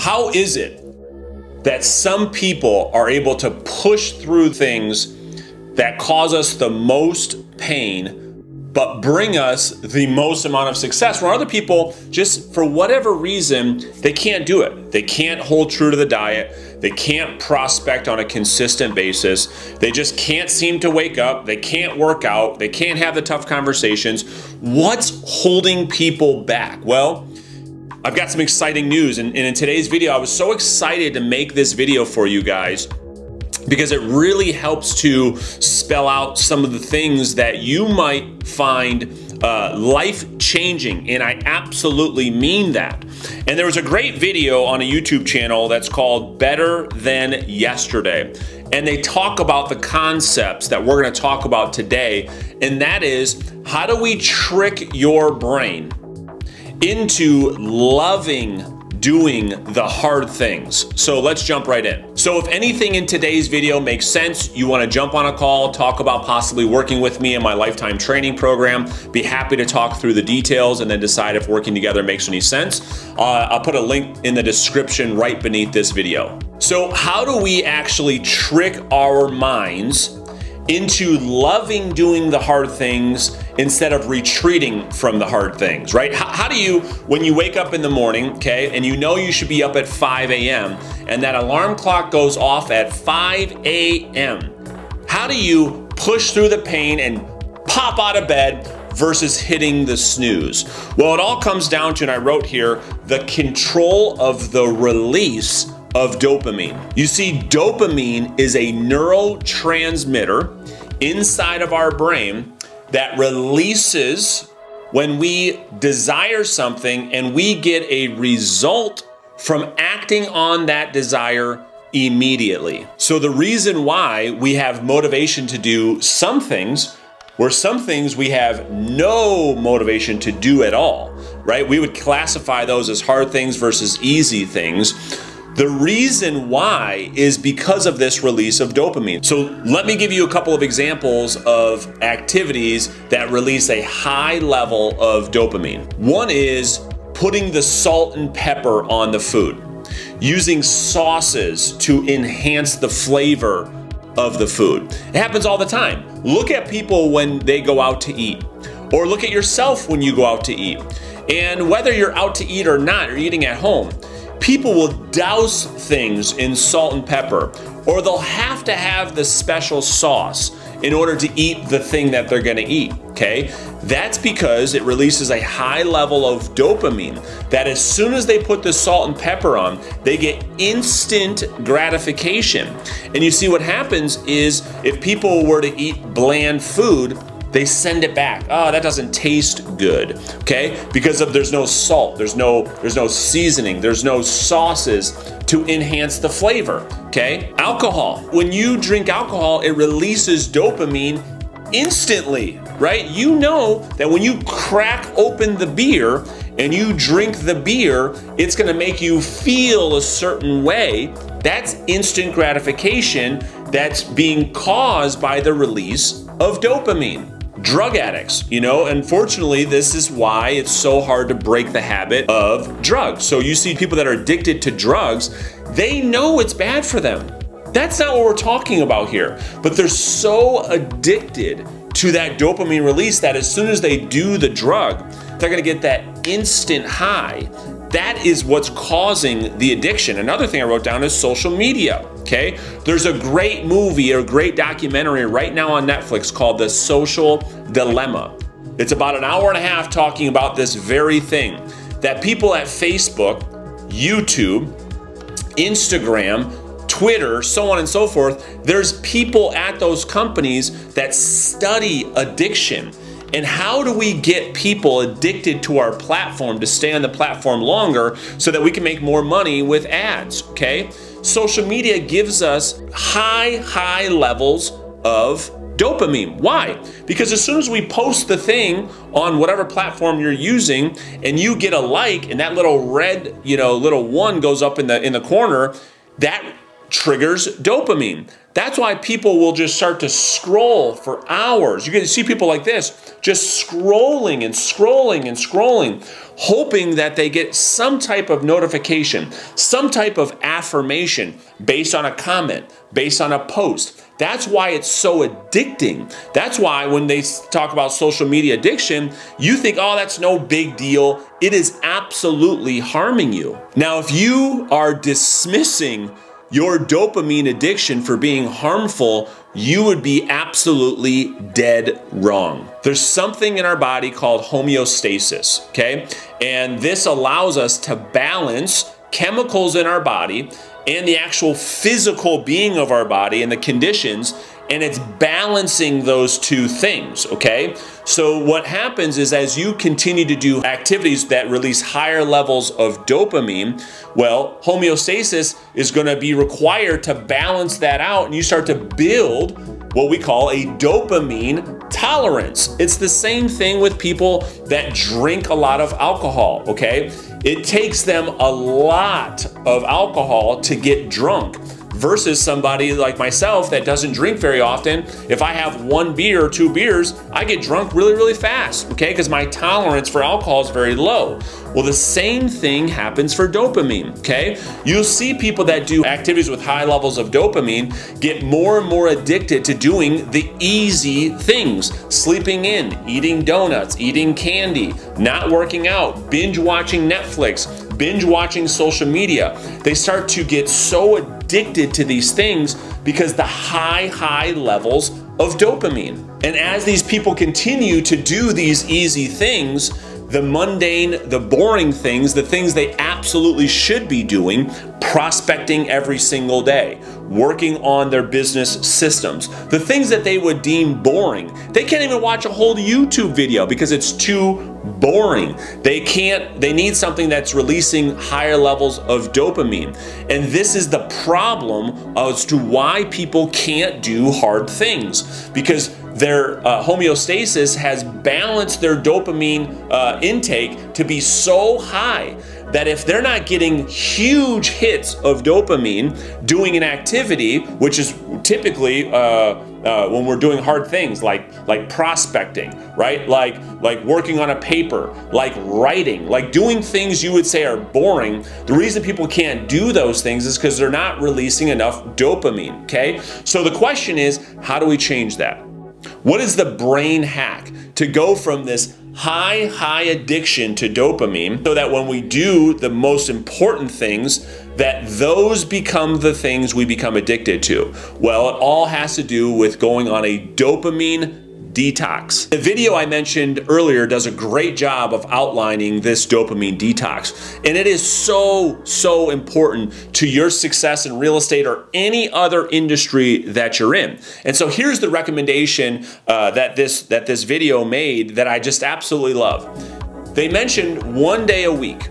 How is it that some people are able to push through things that cause us the most pain, but bring us the most amount of success, when other people, just for whatever reason, they can't do it. They can't hold true to the diet. They can't prospect on a consistent basis. They just can't seem to wake up. They can't work out. They can't have the tough conversations. What's holding people back? Well, I've got some exciting news, and in today's video, I was so excited to make this video for you guys because it really helps to spell out some of the things that you might find life-changing, and I absolutely mean that. And there was a great video on a YouTube channel that's called Better Than Yesterday, and they talk about the concepts that we're gonna talk about today, and that is, how do we trick your brain into loving doing the hard things? So let's jump right in. So if anything in today's video makes sense, you wanna jump on a call, talk about possibly working with me in my lifetime training program, be happy to talk through the details and then decide if working together makes any sense. I'll put a link in the description right beneath this video. So how do we actually trick our minds into loving doing the hard things instead of retreating from the hard things, right? How do you, when you wake up in the morning, okay, and you know you should be up at 5 a.m., and that alarm clock goes off at 5 a.m., how do you push through the pain and pop out of bed versus hitting the snooze? Well, it all comes down to, and I wrote here, the control of the release of dopamine. You see, dopamine is a neurotransmitter inside of our brain that releases when we desire something and we get a result from acting on that desire immediately. So the reason why we have motivation to do some things, where some things we have no motivation to do at all, right? We would classify those as hard things versus easy things. The reason why is because of this release of dopamine. So let me give you a couple of examples of activities that release a high level of dopamine. One is putting the salt and pepper on the food, using sauces to enhance the flavor of the food. It happens all the time. Look at people when they go out to eat, or look at yourself when you go out to eat. And whether you're out to eat or not, you're eating at home, people will douse things in salt and pepper, or they'll have to have the special sauce in order to eat the thing that they're gonna eat, okay? That's because it releases a high level of dopamine that as soon as they put the salt and pepper on, they get instant gratification. And you see what happens is if people were to eat bland food, they send it back. Oh, that doesn't taste good, okay? Because of there's no salt, there's no seasoning, there's no sauces to enhance the flavor, okay? Alcohol. When you drink alcohol, it releases dopamine instantly, right? You know that when you crack open the beer and you drink the beer, it's gonna make you feel a certain way. That's instant gratification that's being caused by the release of dopamine. Drug addicts, you know, unfortunately, this is why it's so hard to break the habit of drugs. So you see people that are addicted to drugs, they know it's bad for them. That's not what we're talking about here, but they're so addicted to that dopamine release that as soon as they do the drug, they're gonna get that instant high. That is what's causing the addiction. Another thing I wrote down is social media, okay? There's a great movie or great documentary right now on Netflix called The Social Dilemma. It's about an hour and a half talking about this very thing, that people at Facebook, YouTube, Instagram, Twitter, so on and so forth, there's people at those companies that study addiction. And how do we get people addicted to our platform to stay on the platform longer so that we can make more money with ads, okay? Social media gives us high levels of dopamine. Why? Because as soon as we post the thing on whatever platform you're using and you get a like and that little red, you know, little one goes up in the corner, that triggers dopamine. That's why people will just start to scroll for hours. You can see people like this, just scrolling and scrolling and scrolling, hoping that they get some type of notification, some type of affirmation based on a comment, based on a post. That's why it's so addicting. That's why when they talk about social media addiction, you think, oh, that's no big deal. It is absolutely harming you. Now, if you are dismissing your dopamine addiction for being harmful, you would be absolutely dead wrong. There's something in our body called homeostasis, okay? And this allows us to balance chemicals in our body and the actual physical being of our body and the conditions, and it's balancing those two things, okay? So what happens is as you continue to do activities that release higher levels of dopamine, well, homeostasis is gonna be required to balance that out, and you start to build what we call a dopamine tolerance. It's the same thing with people that drink a lot of alcohol, okay? It takes them a lot of alcohol to get drunk versus somebody like myself that doesn't drink very often. If I have one beer or two beers, I get drunk really, really fast, okay? Because my tolerance for alcohol is very low. Well, the same thing happens for dopamine, okay? You'll see people that do activities with high levels of dopamine get more and more addicted to doing the easy things. Sleeping in, eating donuts, eating candy, not working out, binge watching Netflix, binge watching social media. They start to get so addicted to these things because the high levels of dopamine. And as these people continue to do these easy things, the mundane, the boring things they absolutely should be doing, prospecting every single day, working on their business systems, the things that they would deem boring. They can't even watch a whole YouTube video because it's too boring. They need something that's releasing higher levels of dopamine. And this is the problem as to why people can't do hard things, because their homeostasis has balanced their dopamine intake to be so high that if they're not getting huge hits of dopamine doing an activity, which is typically when we're doing hard things like prospecting, right? Like working on a paper, like writing, like doing things you would say are boring. The reason people can't do those things is because they're not releasing enough dopamine, okay? So the question is, how do we change that? What is the brain hack to go from this high addiction to dopamine so that when we do the most important things, that those become the things we become addicted to? Well, it all has to do with going on a dopamine detox. The video I mentioned earlier does a great job of outlining this dopamine detox, and it is so important to your success in real estate or any other industry that you're in. And so here's the recommendation that this video made that I just absolutely love. They mentioned one day a week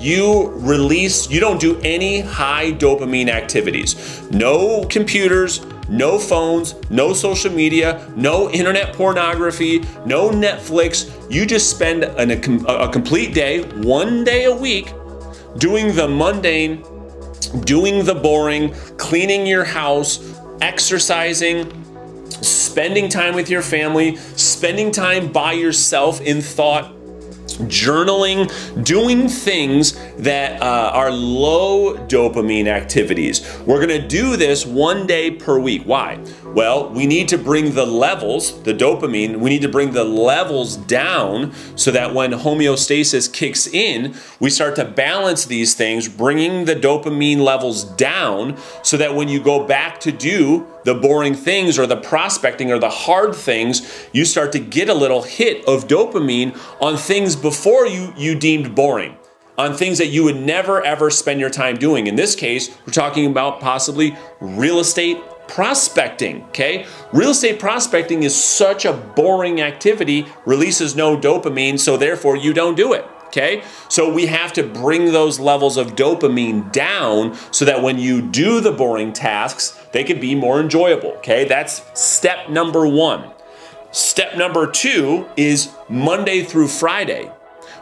you don't do any high dopamine activities. No computers, no phones, no social media, no internet pornography, no Netflix. You just spend a complete day, one day a week, doing the mundane, doing the boring, cleaning your house, exercising, spending time with your family, spending time by yourself in thought, journaling, doing things that are low dopamine activities. We're gonna do this one day per week. Why? Well, we need to bring the levels, the dopamine, we need to bring the levels down so that when homeostasis kicks in, we start to balance these things, bringing the dopamine levels down so that when you go back to do the boring things or the prospecting or the hard things, you start to get a little hit of dopamine on things before you deemed boring, on things that you would never ever spend your time doing. In this case, we're talking about possibly real estate prospecting, okay? Real estate prospecting is such a boring activity, releases no dopamine, so therefore you don't do it. Okay, so we have to bring those levels of dopamine down so that when you do the boring tasks, they can be more enjoyable, okay? That's step number 1. Step number 2 is Monday through Friday.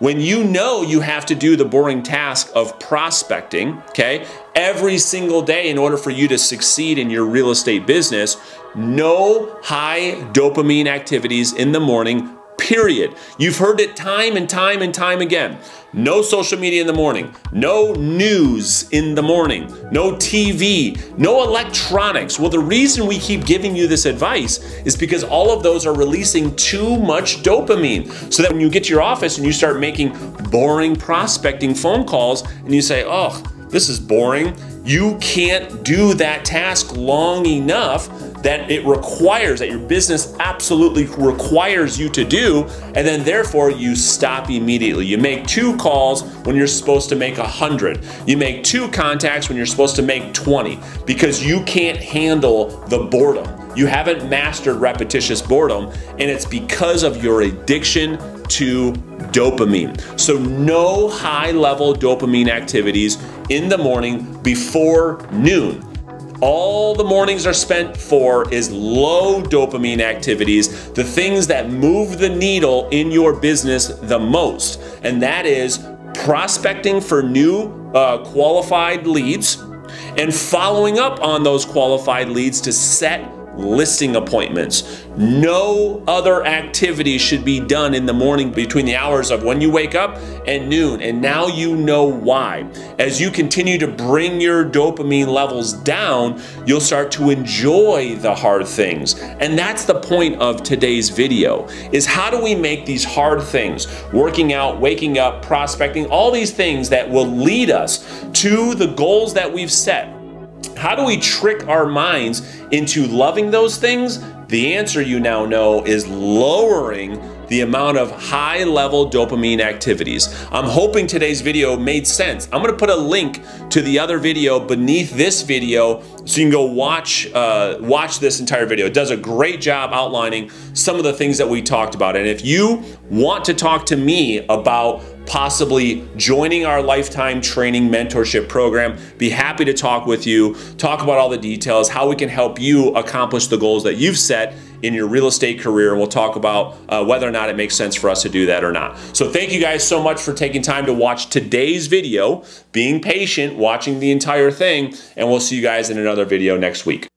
when you know you have to do the boring task of prospecting, okay, every single day in order for you to succeed in your real estate business, no high dopamine activities in the morning, period. You've heard it time and time and time again. No social media in the morning, no news in the morning, no TV, no electronics. Well, the reason we keep giving you this advice is because all of those are releasing too much dopamine. So that when you get to your office and you start making boring prospecting phone calls and you say, oh, this is boring, you can't do that task long enough that it requires, that your business absolutely requires you to do, and then therefore you stop immediately. You make 2 calls when you're supposed to make 100. You make 2 contacts when you're supposed to make 20 because you can't handle the boredom. You haven't mastered repetitious boredom, and it's because of your addiction to dopamine. So no high-level dopamine activities in the morning before noon. All the mornings are spent for is low dopamine activities, the things that move the needle in your business the most. And that is prospecting for new qualified leads and following up on those qualified leads to set listing appointments. No other activity should be done in the morning between the hours of when you wake up and noon. And now you know why. As you continue to bring your dopamine levels down, you'll start to enjoy the hard things. And that's the point of today's video, is how do we make these hard things, working out, waking up, prospecting, all these things that will lead us to the goals that we've set. How do we trick our minds into loving those things? The answer you now know is lowering the amount of high-level dopamine activities. I'm hoping today's video made sense. I'm gonna put a link to the other video beneath this video so you can go watch, watch this entire video. It does a great job outlining some of the things that we talked about. And if you want to talk to me about possibly joining our lifetime training mentorship program, be happy to talk with you, talk about all the details, how we can help you accomplish the goals that you've set in your real estate career, and we'll talk about whether or not it makes sense for us to do that or not. So thank you guys so much for taking time to watch today's video, being patient, watching the entire thing, and we'll see you guys in another video next week.